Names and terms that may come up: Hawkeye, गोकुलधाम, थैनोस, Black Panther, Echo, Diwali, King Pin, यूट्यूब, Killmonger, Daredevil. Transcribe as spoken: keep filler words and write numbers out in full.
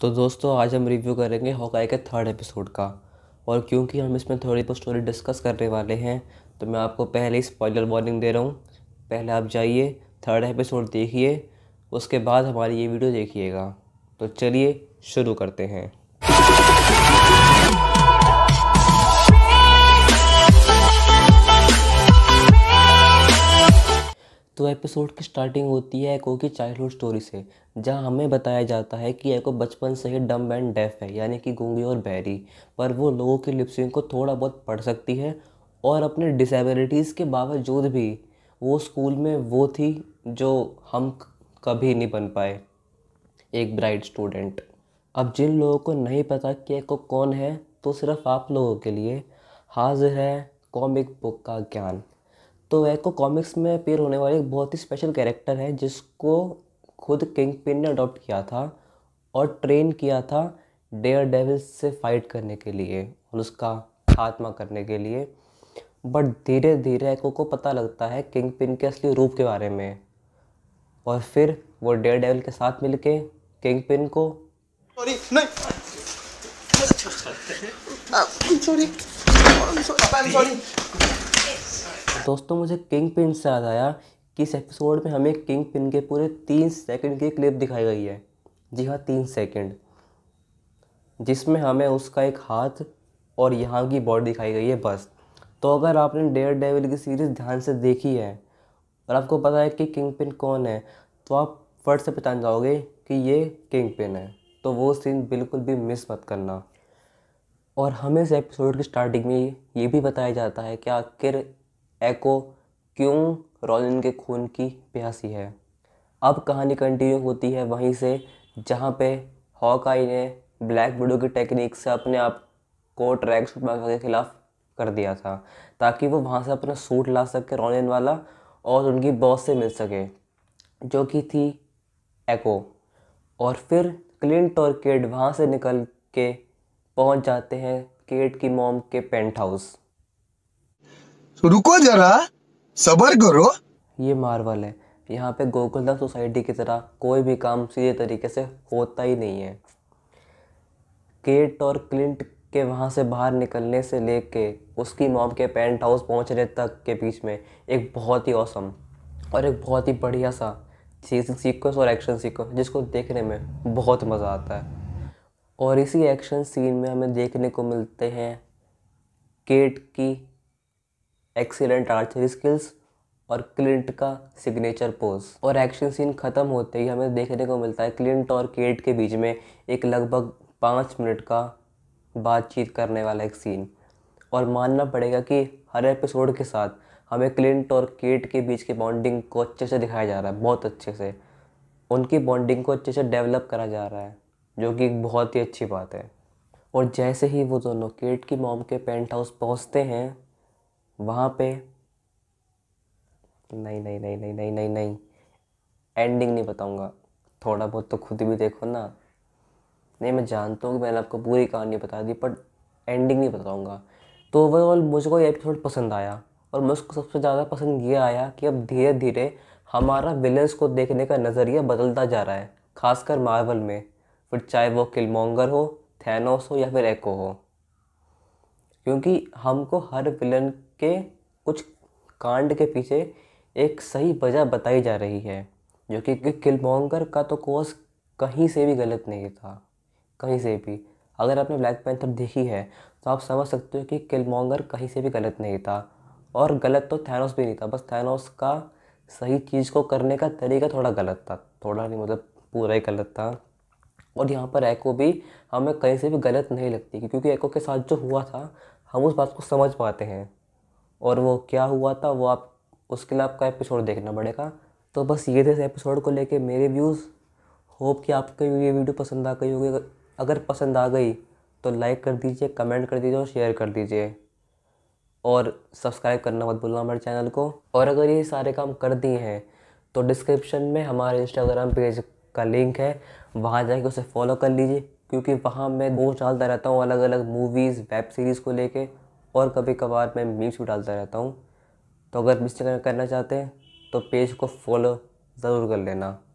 तो दोस्तों आज हम रिव्यू करेंगे हॉकाई के थर्ड एपिसोड का। और क्योंकि हम इसमें थोड़ी बहुत स्टोरी डिस्कस करने वाले हैं तो मैं आपको पहले ही स्पॉइलर वार्निंग दे रहा हूँ। पहले आप जाइए थर्ड एपिसोड देखिए, उसके बाद हमारी ये वीडियो देखिएगा। तो चलिए शुरू करते हैं। तो एपिसोड की स्टार्टिंग होती है एको की चाइल्डहुड स्टोरी से, जहां हमें बताया जाता है कि एको बचपन से ही डम एंड डेफ है, यानी कि गूंगी और बहरी, पर वो लोगों की लिपसिंग को थोड़ा बहुत पढ़ सकती है। और अपने डिसेबिलिटीज़ के बावजूद भी वो स्कूल में वो थी जो हम कभी नहीं बन पाए, एक ब्राइट स्टूडेंट। अब जिन लोगों को नहीं पता कि एको कौन है, तो सिर्फ आप लोगों के लिए हाजिर है कॉमिक बुक का ज्ञान। तो एको कॉमिक्स में अपीयर होने वाली एक बहुत ही स्पेशल कैरेक्टर है, जिसको खुद किंग पिन ने अडॉप्ट किया था और ट्रेन किया था डेयर डेविल से फाइट करने के लिए और उसका खात्मा करने के लिए। बट धीरे धीरे एको को पता लगता है किंग पिन के असली रूप के बारे में, और फिर वो डेयर डेविल के साथ मिलके किंग पिन को सॉरी नहीं। दोस्तों मुझे किंग पिन से याद आया कि इस एपिसोड में हमें किंग पिन के पूरे तीन सेकंड की क्लिप दिखाई गई है। जी हाँ, तीन सेकंड, जिसमें हमें उसका एक हाथ और यहाँ की बॉडी दिखाई गई है बस। तो अगर आपने डेयर डेविल की सीरीज़ ध्यान से देखी है और आपको पता है कि किंग पिन कौन है, तो आप फट से पहचान जाओगे कि ये किंग पिन है। तो वो सीन बिल्कुल भी मिस मत करना। और हमें इस एपिसोड की स्टार्टिंग में ये भी बताया जाता है कि आखिर एको क्यों रॉलिन के खून की प्यासी है। अब कहानी कंटिन्यू होती है वहीं से, जहाँ पे हॉकाई ने ब्लैक विडो की टेक्निक से अपने आप को ट्रैक सूट मांग के खिलाफ कर दिया था, ताकि वो वहाँ से अपना सूट ला सके रॉलिन वाला और उनकी बॉस से मिल सके, जो कि थी एको। और फिर क्लिंट और केट वहाँ से निकल के पहुँच जाते हैं केट की मॉम के पेंट हाउस। तो रुको जरा, सब्र करो। ये मार्वल है, यहाँ पे गोकुलधाम सोसाइटी की तरह कोई भी काम सीधे तरीके से होता ही नहीं है। केट और क्लिंट के वहाँ से बाहर निकलने से लेके उसकी मॉम के पेंट हाउस पहुँचने तक के बीच में एक बहुत ही औसम और एक बहुत ही बढ़िया सा चीज सीक्वेंस और एक्शन सीक्वेंस, जिसको देखने में बहुत मज़ा आता है। और इसी एक्शन सीन में हमें देखने को मिलते हैं केट की एक्सीलेंट आर्चरी स्किल्स और क्लिंट का सिग्नेचर पोज। और एक्शन सीन ख़त्म होते ही हमें देखने को मिलता है क्लिंट और केट के बीच में एक लगभग पाँच मिनट का बातचीत करने वाला एक सीन। और मानना पड़ेगा कि हर एपिसोड के साथ हमें क्लिंट और केट के बीच के बॉन्डिंग को अच्छे से दिखाया जा रहा है, बहुत अच्छे से उनकी बॉन्डिंग को अच्छे से डेवलप करा जा रहा है, जो कि बहुत ही अच्छी बात है। और जैसे ही वो दोनों केट की मॉम के पेंट हाउस पहुँचते हैं, वहाँ पे नहीं नहीं नहीं नहीं नहीं नहीं नहीं एंडिंग नहीं बताऊँगा, थोड़ा बहुत तो खुद भी देखो ना। नहीं, मैं जानता हूँ कि मैंने आपको पूरी कहानी बता दी, बट एंडिंग नहीं बताऊँगा। तो ओवरऑल मुझको ये एपिसोड पसंद आया, और मुझको सबसे ज़्यादा पसंद ये आया कि अब धीरे धीरे हमारा विलेंस को देखने का नज़रिया बदलता जा रहा है, खासकर मार्वल में, फिर चाहे वो किलमोंगर हो, थैनोस हो या फिर एको हो। क्योंकि हमको हर विलन के कुछ कांड के पीछे एक सही वजह बताई जा रही है, जो कि किलमोंगर का तो कोर्स कहीं से भी गलत नहीं था, कहीं से भी। अगर आपने ब्लैक पैंथर देखी है तो आप समझ सकते हो कि किलमोंगर कहीं से भी गलत नहीं था, और गलत तो थैनोस भी नहीं था, बस थैनोस का सही चीज़ को करने का तरीका थोड़ा गलत था, थोड़ा नहीं मतलब पूरा ही गलत था। और यहाँ पर एको भी हमें कहीं से भी गलत नहीं लगती, क्योंकि एको के साथ जो हुआ था हम उस बात को समझ पाते हैं, और वो क्या हुआ था वो आप उसके लिए आपका एपिसोड देखना पड़ेगा। तो बस ये थे इस एपिसोड को लेके मेरे व्यूज़। होप कि आपको ये वीडियो पसंद आ गई होगी। अगर पसंद आ गई तो लाइक कर दीजिए, कमेंट कर दीजिए और शेयर कर दीजिए, और सब्सक्राइब करना मत भूलना हमारे चैनल को। और अगर ये सारे काम कर दिए हैं तो डिस्क्रिप्शन में हमारे इंस्टाग्राम पेज का लिंक है, वहाँ जाके उसे फॉलो कर लीजिए, क्योंकि वहाँ मैं पोस्ट डालता रहता हूँ अलग अलग मूवीज़, वेब सीरीज़ को लेके, और कभी कभार मैं मीम्स भी डालता रहता हूँ। तो अगर मिस करना चाहते हैं तो पेज को फॉलो ज़रूर कर लेना।